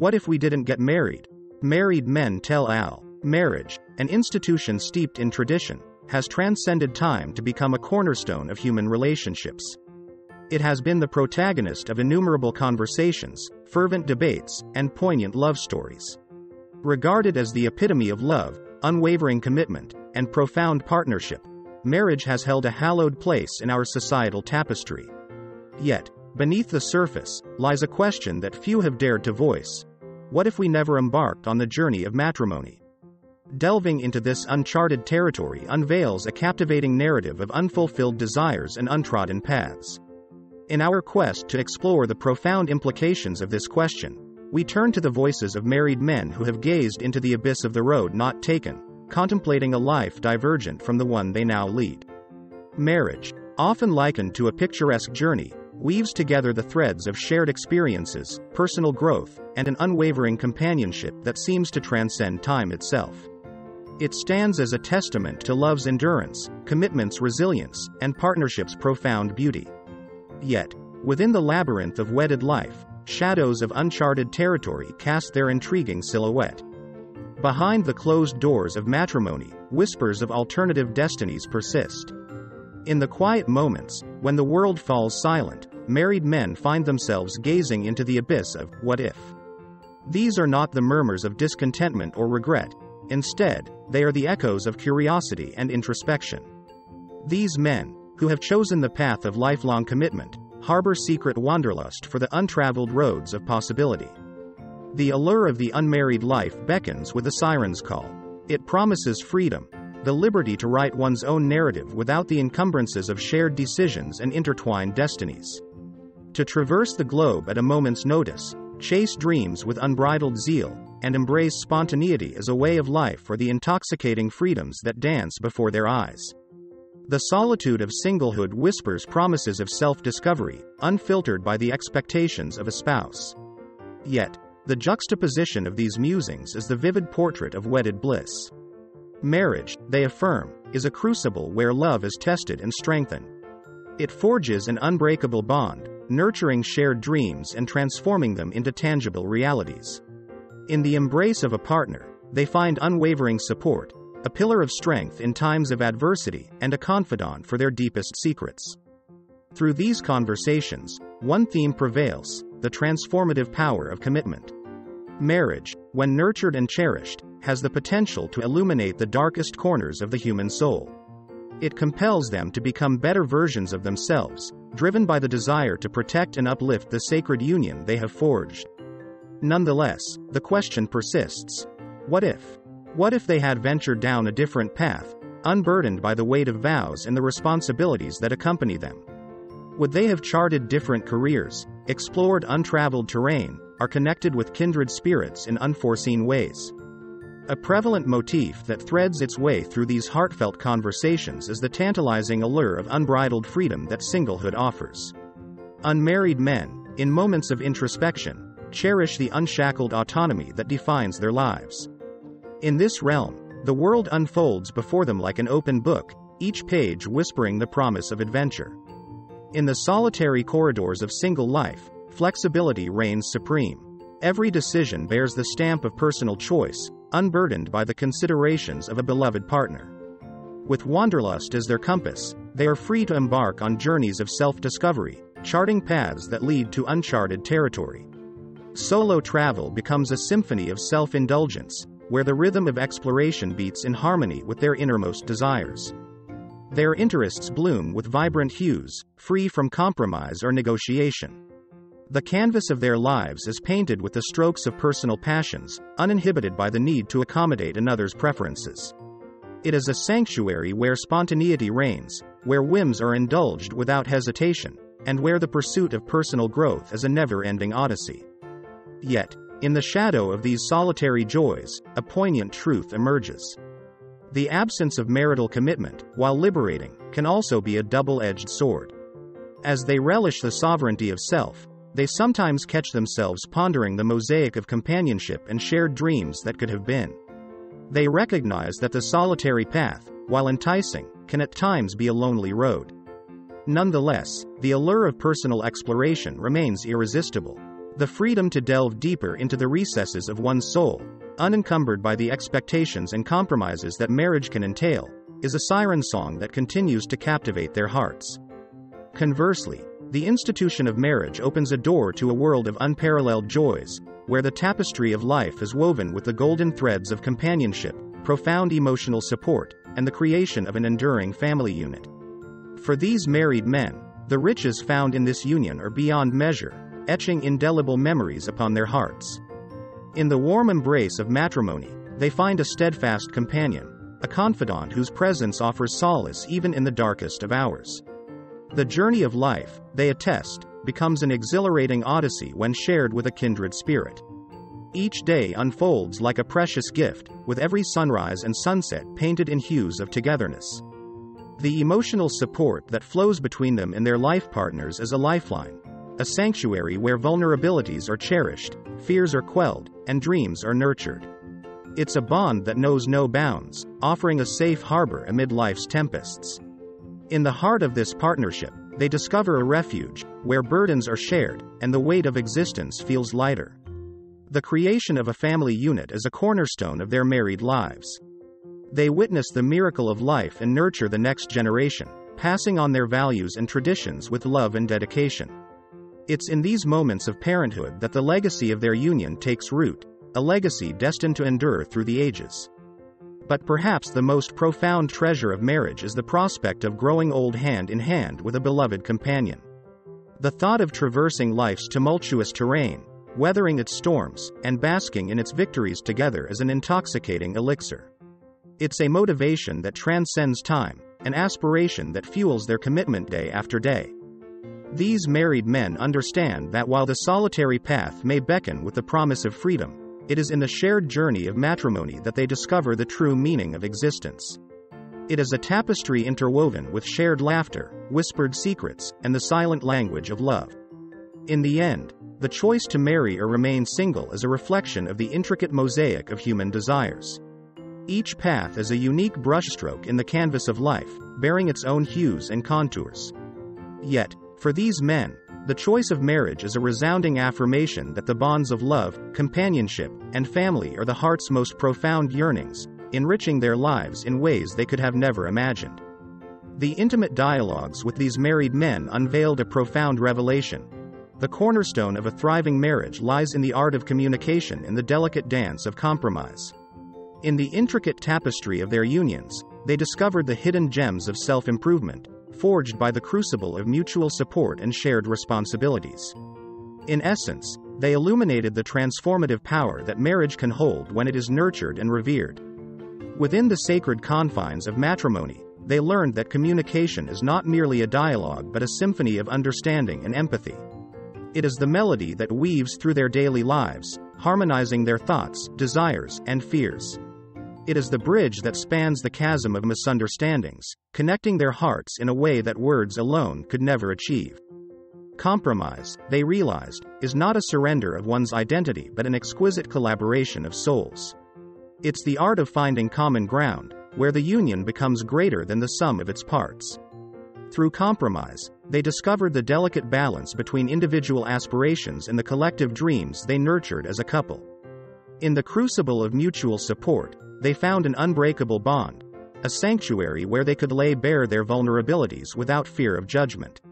What if we didn't get married? Married men tell Al. Marriage, an institution steeped in tradition, has transcended time to become a cornerstone of human relationships. It has been the protagonist of innumerable conversations, fervent debates, and poignant love stories. Regarded as the epitome of love, unwavering commitment, and profound partnership, marriage has held a hallowed place in our societal tapestry. Yet, beneath the surface, lies a question that few have dared to voice. What if we never embarked on the journey of matrimony? Delving into this uncharted territory unveils a captivating narrative of unfulfilled desires and untrodden paths. In our quest to explore the profound implications of this question, we turn to the voices of married men who have gazed into the abyss of the road not taken, contemplating a life divergent from the one they now lead. Marriage, often likened to a picturesque journey, weaves together the threads of shared experiences, personal growth, and an unwavering companionship that seems to transcend time itself. It stands as a testament to love's endurance, commitment's resilience, and partnership's profound beauty. Yet, within the labyrinth of wedded life, shadows of uncharted territory cast their intriguing silhouette. Behind the closed doors of matrimony, whispers of alternative destinies persist. In the quiet moments, when the world falls silent, married men find themselves gazing into the abyss of what if. These are not the murmurs of discontentment or regret. Instead, they are the echoes of curiosity and introspection. These men, who have chosen the path of lifelong commitment, harbor secret wanderlust for the untraveled roads of possibility. The allure of the unmarried life beckons with a siren's call. It promises freedom, the liberty to write one's own narrative without the encumbrances of shared decisions and intertwined destinies. To traverse the globe at a moment's notice, chase dreams with unbridled zeal, and embrace spontaneity as a way of life for the intoxicating freedoms that dance before their eyes. The solitude of singlehood whispers promises of self-discovery, unfiltered by the expectations of a spouse. Yet, the juxtaposition of these musings is the vivid portrait of wedded bliss. Marriage, they affirm, is a crucible where love is tested and strengthened. It forges an unbreakable bond, nurturing shared dreams and transforming them into tangible realities. In the embrace of a partner, they find unwavering support, a pillar of strength in times of adversity, and a confidant for their deepest secrets. Through these conversations, one theme prevails: the transformative power of commitment. Marriage, when nurtured and cherished, has the potential to illuminate the darkest corners of the human soul. It compels them to become better versions of themselves, driven by the desire to protect and uplift the sacred union they have forged. Nonetheless, the question persists: what if? What if they had ventured down a different path, unburdened by the weight of vows and the responsibilities that accompany them? Would they have charted different careers, explored untraveled terrain, or connected with kindred spirits in unforeseen ways? A prevalent motif that threads its way through these heartfelt conversations is the tantalizing allure of unbridled freedom that singlehood offers. Unmarried men, in moments of introspection, cherish the unshackled autonomy that defines their lives. In this realm, the world unfolds before them like an open book, each page whispering the promise of adventure. In the solitary corridors of single life, flexibility reigns supreme. Every decision bears the stamp of personal choice, unburdened by the considerations of a beloved partner. With wanderlust as their compass, they are free to embark on journeys of self-discovery, charting paths that lead to uncharted territory. Solo travel becomes a symphony of self-indulgence, where the rhythm of exploration beats in harmony with their innermost desires. Their interests bloom with vibrant hues, free from compromise or negotiation. The canvas of their lives is painted with the strokes of personal passions, uninhibited by the need to accommodate another's preferences. It is a sanctuary where spontaneity reigns, where whims are indulged without hesitation, and where the pursuit of personal growth is a never-ending odyssey. Yet, in the shadow of these solitary joys, a poignant truth emerges. The absence of marital commitment, while liberating, can also be a double-edged sword. As they relish the sovereignty of self, they sometimes catch themselves pondering the mosaic of companionship and shared dreams that could have been. They recognize that the solitary path, while enticing, can at times be a lonely road. Nonetheless, the allure of personal exploration remains irresistible. The freedom to delve deeper into the recesses of one's soul, unencumbered by the expectations and compromises that marriage can entail, is a siren song that continues to captivate their hearts. Conversely, the institution of marriage opens a door to a world of unparalleled joys, where the tapestry of life is woven with the golden threads of companionship, profound emotional support, and the creation of an enduring family unit. For these married men, the riches found in this union are beyond measure, etching indelible memories upon their hearts. In the warm embrace of matrimony, they find a steadfast companion, a confidant whose presence offers solace even in the darkest of hours. The journey of life, they attest, becomes an exhilarating odyssey when shared with a kindred spirit. Each day unfolds like a precious gift, with every sunrise and sunset painted in hues of togetherness. The emotional support that flows between them and their life partners is a lifeline, a sanctuary where vulnerabilities are cherished, fears are quelled, and dreams are nurtured. It's a bond that knows no bounds, offering a safe harbor amid life's tempests. In the heart of this partnership, they discover a refuge, where burdens are shared, and the weight of existence feels lighter. The creation of a family unit is a cornerstone of their married lives. They witness the miracle of life and nurture the next generation, passing on their values and traditions with love and dedication. It's in these moments of parenthood that the legacy of their union takes root, a legacy destined to endure through the ages. But perhaps the most profound treasure of marriage is the prospect of growing old hand in hand with a beloved companion. The thought of traversing life's tumultuous terrain, weathering its storms, and basking in its victories together is an intoxicating elixir. It's a motivation that transcends time, an aspiration that fuels their commitment day after day. These married men understand that while the solitary path may beckon with the promise of freedom, it is in the shared journey of matrimony that they discover the true meaning of existence. It is a tapestry interwoven with shared laughter, whispered secrets, and the silent language of love. In the end, the choice to marry or remain single is a reflection of the intricate mosaic of human desires. Each path is a unique brushstroke in the canvas of life, bearing its own hues and contours. Yet, for these men, the choice of marriage is a resounding affirmation that the bonds of love, companionship, and family are the heart's most profound yearnings, enriching their lives in ways they could have never imagined. The intimate dialogues with these married men unveiled a profound revelation. The cornerstone of a thriving marriage lies in the art of communication and the delicate dance of compromise. In the intricate tapestry of their unions, they discovered the hidden gems of self-improvement, forged by the crucible of mutual support and shared responsibilities. In essence, they illuminated the transformative power that marriage can hold when it is nurtured and revered. Within the sacred confines of matrimony, they learned that communication is not merely a dialogue but a symphony of understanding and empathy. It is the melody that weaves through their daily lives, harmonizing their thoughts, desires, and fears. It is the bridge that spans the chasm of misunderstandings, connecting their hearts in a way that words alone could never achieve. Compromise, they realized, is not a surrender of one's identity but an exquisite collaboration of souls. It's the art of finding common ground, where the union becomes greater than the sum of its parts. Through compromise, they discovered the delicate balance between individual aspirations and the collective dreams they nurtured as a couple. In the crucible of mutual support, they found an unbreakable bond, a sanctuary where they could lay bare their vulnerabilities without fear of judgment.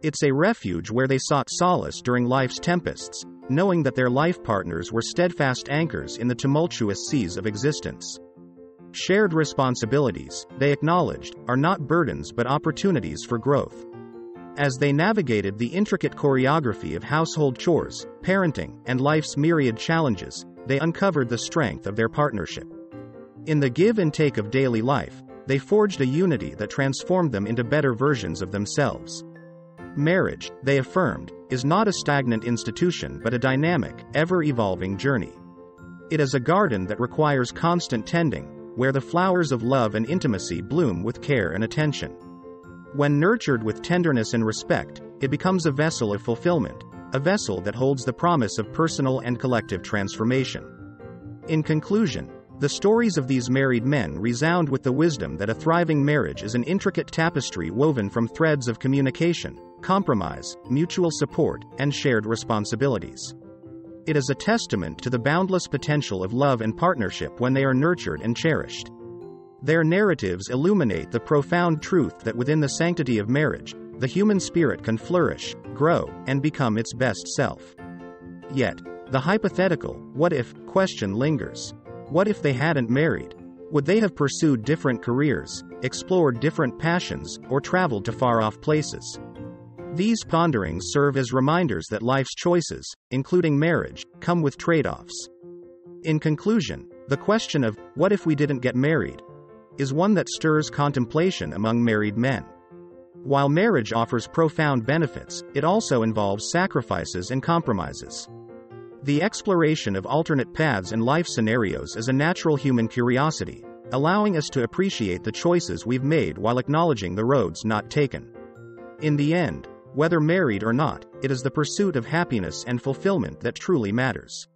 It's a refuge where they sought solace during life's tempests, knowing that their life partners were steadfast anchors in the tumultuous seas of existence. Shared responsibilities, they acknowledged, are not burdens but opportunities for growth. As they navigated the intricate choreography of household chores, parenting, and life's myriad challenges, they uncovered the strength of their partnership. In the give and take of daily life, they forged a unity that transformed them into better versions of themselves. Marriage, they affirmed, is not a stagnant institution but a dynamic, ever-evolving journey. It is a garden that requires constant tending, where the flowers of love and intimacy bloom with care and attention. When nurtured with tenderness and respect, it becomes a vessel of fulfillment, a vessel that holds the promise of personal and collective transformation. In conclusion, the stories of these married men resound with the wisdom that a thriving marriage is an intricate tapestry woven from threads of communication, compromise, mutual support, and shared responsibilities. It is a testament to the boundless potential of love and partnership when they are nurtured and cherished. Their narratives illuminate the profound truth that within the sanctity of marriage, the human spirit can flourish, grow, and become its best self. Yet, the hypothetical, what-if, question lingers. What if they hadn't married? Would they have pursued different careers, explored different passions, or traveled to far-off places? These ponderings serve as reminders that life's choices, including marriage, come with trade-offs. In conclusion, the question of, what if we didn't get married, is one that stirs contemplation among married men. While marriage offers profound benefits, it also involves sacrifices and compromises. The exploration of alternate paths and life scenarios is a natural human curiosity, allowing us to appreciate the choices we've made while acknowledging the roads not taken. In the end, whether married or not, it is the pursuit of happiness and fulfillment that truly matters.